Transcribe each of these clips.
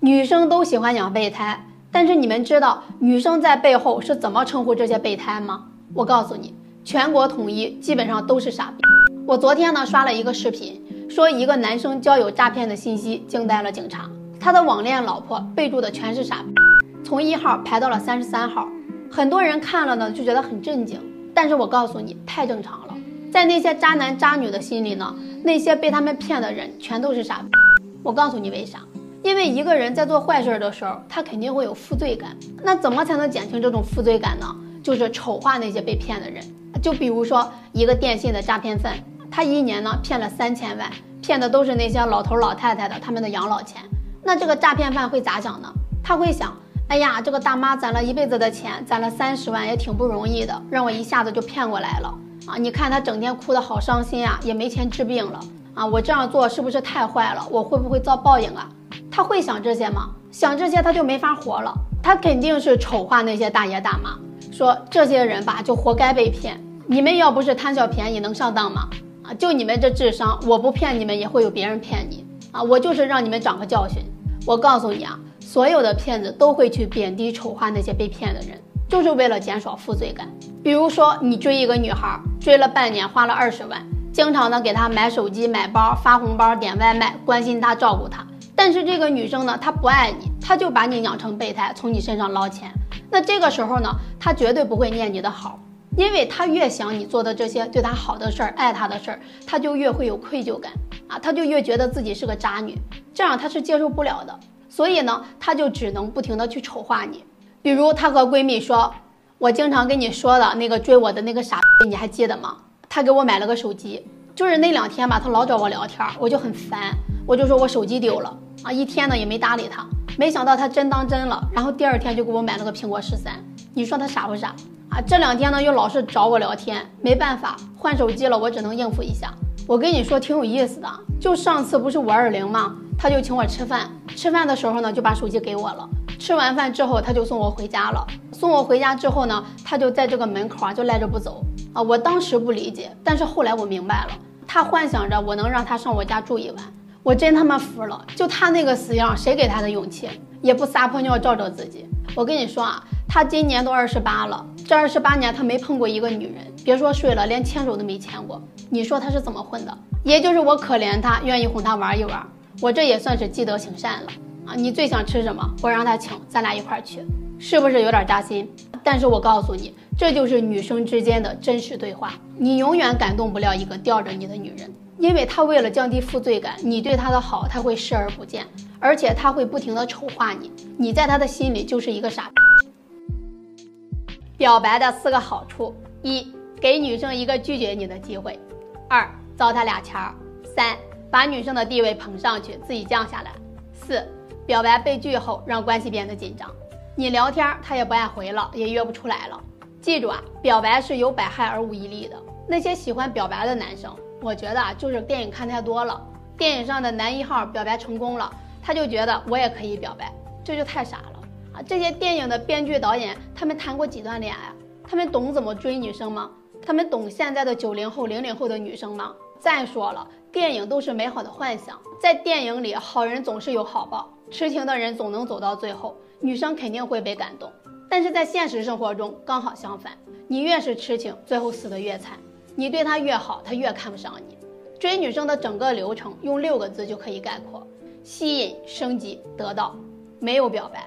女生都喜欢养备胎，但是你们知道女生在背后是怎么称呼这些备胎吗？我告诉你，全国统一，基本上都是傻逼。我昨天呢刷了一个视频，说一个男生交友诈骗的信息惊呆了警察，他的网恋老婆备注的全是傻逼，从1号排到了33号。很多人看了呢就觉得很震惊，但是我告诉你，太正常了。在那些渣男渣女的心里呢，那些被他们骗的人全都是傻逼。我告诉你为啥，因为一个人在做坏事的时候，他肯定会有负罪感。那怎么才能减轻这种负罪感呢？就是丑化那些被骗的人。就比如说一个电信的诈骗犯，他1年呢骗了3000万，骗的都是那些老头老太太的他们的养老钱。那这个诈骗犯会咋想呢？他会想，哎呀，这个大妈攒了一辈子的钱，攒了30万也挺不容易的，让我一下子就骗过来了啊！你看她整天哭得好伤心啊，也没钱治病了啊！我这样做是不是太坏了？我会不会遭报应啊？他会想这些吗？想这些他就没法活了。他肯定是丑化那些大爷大妈，说这些人吧就活该被骗。你们要不是贪小便宜能上当吗？啊，就你们这智商，我不骗你们也会有别人骗你啊！我就是让你们长个教训。我告诉你啊，所有的骗子都会去贬低丑化那些被骗的人，就是为了减少负罪感。比如说你追一个女孩，追了半年花了20万，经常呢给她买手机买包发红包点外卖，关心她照顾她。但是这个女生呢她不爱你，她就把你养成备胎，从你身上捞钱。那这个时候呢，她绝对不会念你的好，因为他越想你做的这些对他好的事儿、爱他的事儿，他就越会有愧疚感啊，他就越觉得自己是个渣女，这样他是接受不了的。所以呢，他就只能不停的去丑化你。比如他和闺蜜说，我经常跟你说的那个追我的那个傻逼，你还记得吗？他给我买了个手机，就是那2天吧，他老找我聊天，我就很烦，我就说我手机丢了啊，1天呢也没搭理他。没想到他真当真了，然后第2天就给我买了个苹果13，你说他傻不傻？啊，这2天呢又老是找我聊天，没办法，换手机了，我只能应付一下。我跟你说挺有意思的，就上次不是520吗？他就请我吃饭，吃饭的时候呢就把手机给我了。吃完饭之后他就送我回家了，送我回家之后呢，他就在这个门口啊就赖着不走啊。我当时不理解，但是后来我明白了，他幻想着我能让他上我家住一晚。我真他妈服了，就他那个死样，谁给他的勇气？也不撒泡尿照照自己。我跟你说啊，他今年都28了，这28年他没碰过一个女人，别说睡了，连牵手都没牵过。你说他是怎么混的？也就是我可怜他，愿意哄他玩一玩，我这也算是积德行善了啊！你最想吃什么，我让他请，咱俩一块儿去，是不是有点扎心？但是我告诉你，这就是女生之间的真实对话。你永远感动不了一个吊着你的女人，因为她为了降低负罪感，你对她的好她会视而不见，而且她会不停的丑化你，你在她的心里就是一个傻逼。表白的4个好处：1、给女生一个拒绝你的机会；2、糟蹋俩钱儿；3、把女生的地位捧上去，自己降下来；4、表白被拒后让关系变得紧张，你聊天她也不爱回了，也约不出来了。记住啊，表白是有百害而无一利的。那些喜欢表白的男生，我觉得啊，就是电影看太多了，电影上的男1号表白成功了，他就觉得我也可以表白，这就太傻了。这些电影的编剧导演，他们谈过几段恋爱？他们懂怎么追女生吗？他们懂现在的90后、00后的女生吗？再说了，电影都是美好的幻想，在电影里好人总是有好报，痴情的人总能走到最后，女生肯定会被感动。但是在现实生活中刚好相反，你越是痴情，最后死得越惨，你对她越好，她越看不上你。追女生的整个流程用6个字就可以概括：吸引、升级、得到，没有表白。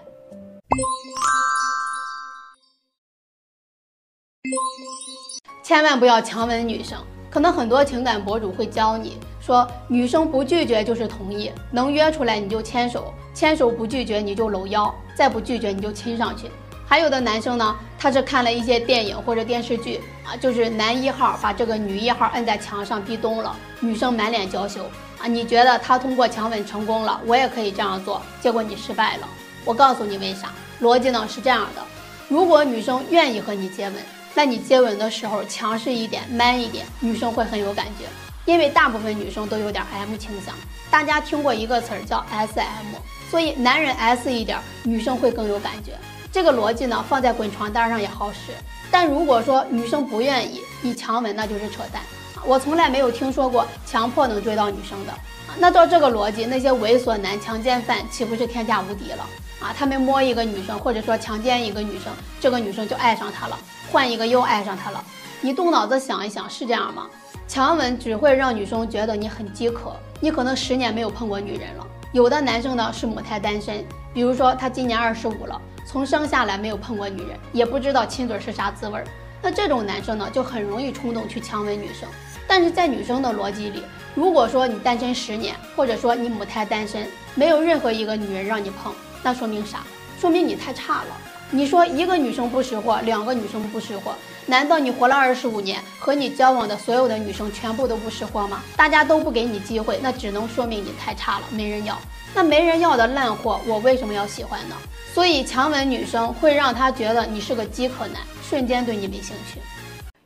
千万不要强吻女生，可能很多情感博主会教你说，女生不拒绝就是同意，能约出来你就牵手，牵手不拒绝你就搂腰，再不拒绝你就亲上去。还有的男生呢，他是看了一些电影或者电视剧啊，就是男1号把这个女1号摁在墙上壁咚了，女生满脸娇羞啊，你觉得他通过强吻成功了，我也可以这样做，结果你失败了。我告诉你为啥，逻辑呢是这样的，如果女生愿意和你接吻，那你接吻的时候强势一点、man 一点，女生会很有感觉，因为大部分女生都有点 M 倾向，大家听过一个词儿叫 SM， 所以男人 S 一点，女生会更有感觉。这个逻辑呢放在滚床单上也好使，但如果说女生不愿意，你强吻那就是扯淡。我从来没有听说过强迫能追到女生的，那照这个逻辑，那些猥琐男、强奸犯岂不是天下无敌了啊？他们摸一个女生，或者说强奸一个女生，这个女生就爱上他了，换一个又爱上他了。你动脑子想一想，是这样吗？强吻只会让女生觉得你很饥渴，你可能10年没有碰过女人了。有的男生呢是母胎单身，比如说他今年25了，从生下来没有碰过女人，也不知道亲嘴是啥滋味。那这种男生呢，就很容易冲动去强吻女生。但是在女生的逻辑里，如果说你单身10年，或者说你母胎单身，没有任何一个女人让你碰，那说明啥？说明你太差了。你说一个女生不识货，两个女生不识货，难道你活了25年，和你交往的所有的女生全部都不识货吗？大家都不给你机会，那只能说明你太差了，没人要。那没人要的烂货，我为什么要喜欢呢？所以强吻女生会让她觉得你是个饥渴男，瞬间对你没兴趣。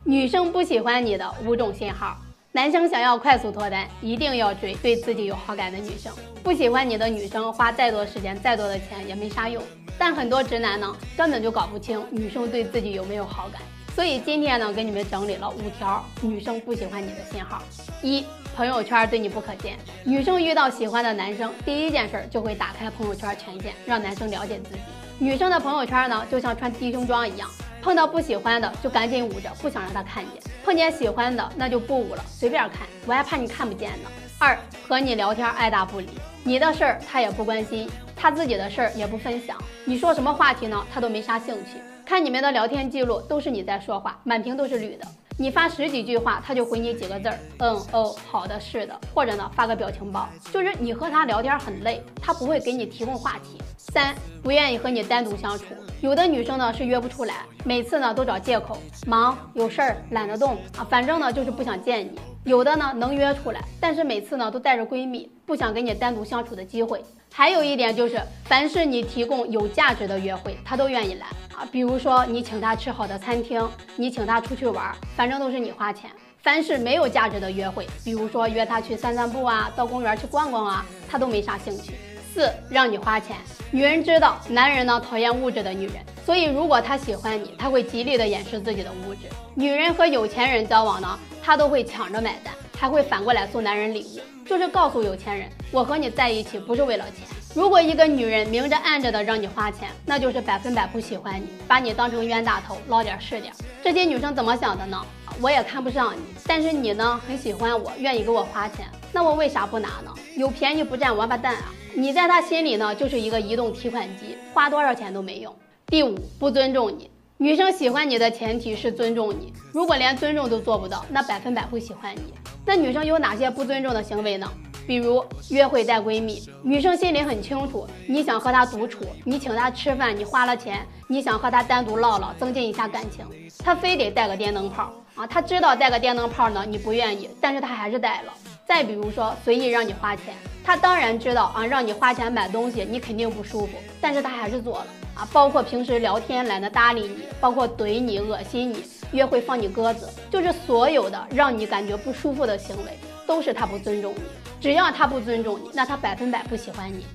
女生不喜欢你的5种信号。男生想要快速脱单，一定要追对自己有好感的女生。不喜欢你的女生，花再多时间、再多的钱也没啥用。但很多直男呢，根本就搞不清女生对自己有没有好感。所以今天呢，给你们整理了5条女生不喜欢你的信号。1、朋友圈对你不可见。女生遇到喜欢的男生，第一件事就会打开朋友圈权限，让男生了解自己。女生的朋友圈呢，就像穿低胸装一样。碰到不喜欢的就赶紧捂着，不想让他看见；碰见喜欢的那就不捂了，随便看，我还怕你看不见呢。2、和你聊天爱答不理，你的事儿他也不关心，他自己的事儿也不分享，你说什么话题呢，他都没啥兴趣。看你们的聊天记录，都是你在说话，满屏都是绿的。你发10几句话，他就回你几个字儿，哦，好的，是的，或者呢发个表情包，就是你和他聊天很累，他不会给你提供话题。3、不愿意和你单独相处。有的女生呢是约不出来，每次呢都找借口，忙、有事儿、懒得动啊，反正呢就是不想见你。有的呢能约出来，但是每次呢都带着闺蜜，不想给你单独相处的机会。还有一点就是，凡是你提供有价值的约会，她都愿意来啊。比如说你请她吃好的餐厅，你请她出去玩，反正都是你花钱。凡是没有价值的约会，比如说约她去散散步啊，到公园去逛逛啊，她都没啥兴趣。4、让你花钱。女人知道男人呢讨厌物质的女人，所以如果他喜欢你，他会极力的掩饰自己的物质。女人和有钱人交往呢，她都会抢着买单，还会反过来送男人礼物，就是告诉有钱人，我和你在一起不是为了钱。如果一个女人明着暗着的让你花钱，那就是100%不喜欢你，把你当成冤大头，捞点是点。这些女生怎么想的呢？我也看不上你，但是你呢很喜欢我，愿意给我花钱，那我为啥不拿呢？有便宜不占王八蛋啊！你在他心里呢就是一个移动提款机，花多少钱都没用。5、不尊重你。女生喜欢你的前提是尊重你，如果连尊重都做不到，那100%会喜欢你。那女生有哪些不尊重的行为呢？比如约会带闺蜜，女生心里很清楚，你想和她独处，你请她吃饭，你花了钱，你想和她单独唠唠，增进一下感情，她非得带个电灯泡啊！她知道带个电灯泡呢你不愿意，但是她还是带了。再比如说随意让你花钱，他当然知道啊，让你花钱买东西你肯定不舒服，但是他还是做了啊。包括平时聊天懒得搭理你，包括怼你、恶心你，约会放你鸽子，就是所有的让你感觉不舒服的行为，都是他不尊重你。只要他不尊重你，那他100%不喜欢你。